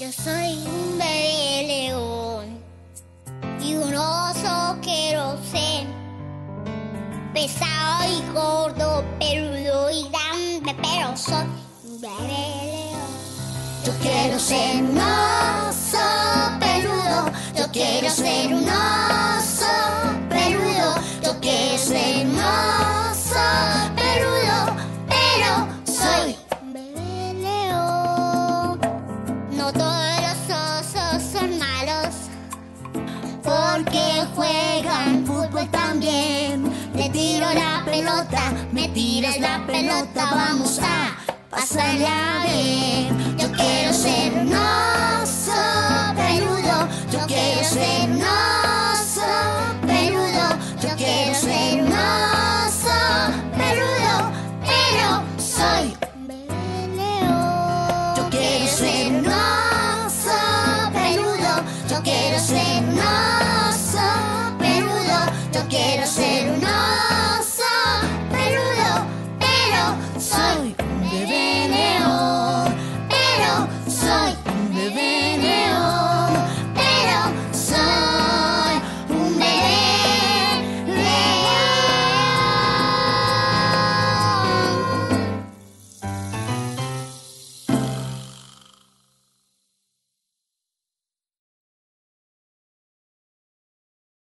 Yo soy un bebé león y un oso querosén, pesado y gordo, peludo y grande, pero soy un bebé león. Yo quiero ser un oso peludo, yo quiero ser un oso peludo, yo quiero ser un oso peludo, pero soy un bebé león. No todos los osos son malos, porque juegan fútbol también. Le tiro la pelota, me tiras la pelota, vamos a pasarla bien. Yo quiero ser un oso peludo, yo quiero ser un oso peludo, yo quiero ser un oso peludo, pero soy un bebé león. Yo quiero ser un oso peludo, yo quiero ser